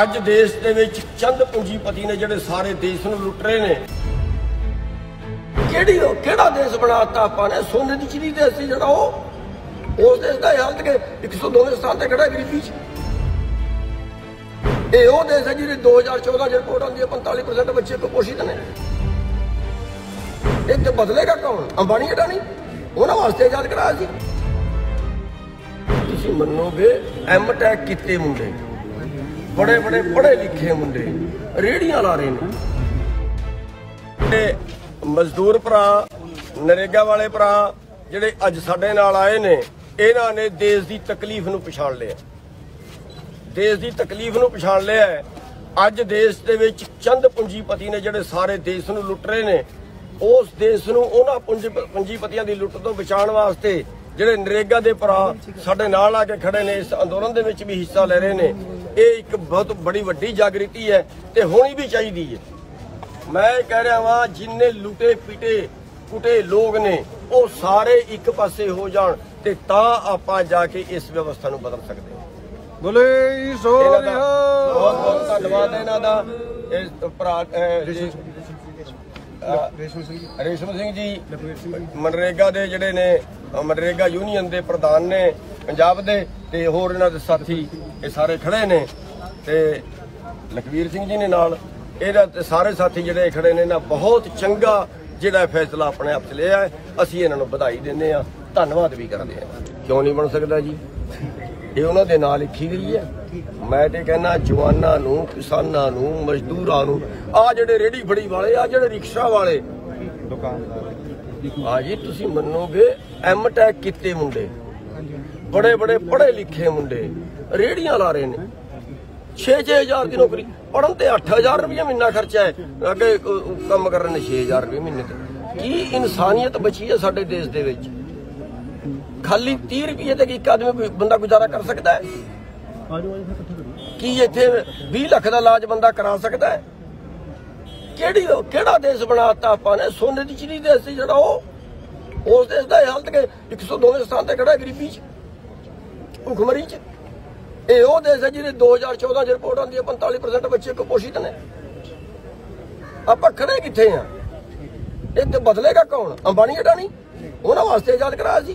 ਅੱਜ ਦੇਸ਼ ਦੇ ਵਿੱਚ ਚੰਦ ਪੂੰਜੀਪਤੀ ਨੇ ਜਿਹੜੇ ਸਾਰੇ ਦੇਸ਼ ਨੂੰ ਲੁੱਟ ਰਹੇ ਨੇ। ਕਿਹੜੀ ਉਹ ਕਿਹੜਾ ਦੇਸ਼ ਬਣਾਤਾ ਆਪਾਂ ਨੇ? ਸੋਨੇ ਦੀ ਚਿੜੀ ਦੇਸ਼ ਸੀ ਜਿਹੜਾ ਉਹ, ਉਸ ਦੇਸ਼ ਦਾ ਹਾਲਤ ਕਿ 102ਵੇਂ ਸਥਾਨ ਤੇ ਖੜਾ ਗਰੀਬੀ ਚ। ਇਹ ਉਹ ਦੇਸ਼ ਹੈ ਜਿਹਦੇ 2014 ਦੀ ਰਿਪੋਰਟ ਆਉਂਦੀ ਹੈ 45% ਬੱਚੇ ਕੁਪੋਸ਼ਿਤ ਨੇ। ਇਹ ਤੇ ਬਦਲੇਗਾ ਕੌਣ? ਅੰਬਾਨੀ ਜਿਹੜਾ ਨਹੀਂ, ਉਹਨਾਂ ਵਾਸਤੇ ਆਜ਼ਾਦ ਕਰਾਇਆ ਸੀ। ਤੁਸੀਂ ਮੰਨੋਗੇ ਐਮ ਟੈਕ ਕੀਤੇ ਮੁੰਡੇ, बड़े बड़े पढ़े लिखे मुंडे रेहड़ियां ला रहे। मजदूर भरा, नरेगा वाले भरा जिहड़े अज साडे नाल आए ने, इन्हां ने देश की तकलीफ नूं पछाण लिया, देश की तकलीफ नूं पछाण लिया। अज देश दे विच चंद पूंजीपति ने जिहड़े सारे देश नूं लुट रहे ने, उस देश नूं उन्हां पूंजीपतियां दी लुट तों बचाण वास्ते जिहड़े नरेगा दे भरा साडे नाल आ के खड़े ने, इस अंदोलन दे विच भी हिस्सा ले रहे ने। ਇਹ ਇੱਕ ਬਹੁਤ ਬੜੀ ਵੱਡੀ ਜਾਗ੍ਰਿਤੀ ਹੈ ਤੇ ਹੋਣੀ ਵੀ ਚਾਹੀਦੀ ਹੈ। ਮੈਂ ਕਹਿ ਰਿਹਾ ਵਾਂ ਜਿੰਨੇ ਲੁੱਟੇ ਪਿੱਟੇ ਕੁੱਟੇ ਲੋਕ ਨੇ ਉਹ ਸਾਰੇ ਇੱਕ ਪਾਸੇ ਹੋ ਜਾਣ ਤੇ ਤਾਂ ਆਪਾਂ ਜਾ ਕੇ ਇਸ ਵਿਵਸਥਾ ਨੂੰ ਬਦਲ ਸਕਦੇ ਹਾਂ। ਬੋਲੇ ਸੋ ਰਿਹਾ। ਬਹੁਤ ਬਹੁਤ ਧੰਨਵਾਦ ਇਹਨਾਂ ਦਾ। ਇਹ ਭਰਾ ਰੇਸ਼ਮ ਸਿੰਘ ਜੀ ਮਨਰੇਗਾ ਦੇ ਜਿਹੜੇ ਨੇ, ਮਨਰੇਗਾ ਯੂਨੀਅਨ ਦੇ ਪ੍ਰਧਾਨ ਨੇ ਪੰਜਾਬ ਦੇ, ਤੇ ਹੋਰ ਇਹਨਾਂ ਦੇ ਸਾਥੀ ये सारे खड़े ने। लखवीर सिंह जी ने नाल इहदा सारे साथी जिहड़े खड़े ने ना, बहुत चंगा जिहड़ा फैसला अपने आप च लिया है। असीं इन्हां नूं बधाई दिंदे आं, धन्नवाद भी करदे आं। क्यों नहीं बन सकदा जी, ये उन्हां दे नाल लिखी गई है। मैं ते कहना जवानां नूं, किसानां नूं, मजदूरां नूं, आ जिहड़े रेहड़ी फड़ी वाले, आ जिहड़े रिक्शा वाले, दुकानदार, आ जी तुसीं मन्नोगे एम टैक कीते मुंडे, बड़े बड़े पढ़े लिखे मुंडे रेहड़ियां ला रहे ने। 6-6 हज़ार की नौकरी, पढ़न ते 8 हज़ार रुपया महीना खर्चा है, अगे काम करन 6 हज़ार रुपये महीने ते। की इंसानियत बची है साडे देश दे विच? खाली 30 रुपये ते इक आदमी बंदा गुजारा कर सकता है? की इत्थे 20 लाख का इलाज बंदा करा सकता है? केड़ी केड़ा देश बनाता आपां ने? सोने की चिड़ी देश सी जिहड़ा ओ, उस देश दा हालत के 102वें सथान ते खड़ा गरीबी च, भुखमरी च। ਇਹ ਉਹ ਦੇਸ਼ ਹੈ ਜਿਹਦੇ 2014 ਦੀ ਰਿਪੋਰਟ ਆਉਂਦੀ ਹੈ 45% ਬੱਚੇ ਕੁਪੋਸ਼ਿਤ ਨੇ। ਆਪਾਂ ਖੜੇ ਕਿੱਥੇ ਆ? ਇਹ ਤੇ ਬਦਲੇਗਾ ਕੌਣ? ਅੰਬਾਨੀ ਜਿਹੜਾ ਨਹੀਂ, ਉਹਨਾਂ ਵਾਸਤੇ ਆਜ਼ਾਦ ਕਰਾਇਆ ਸੀ।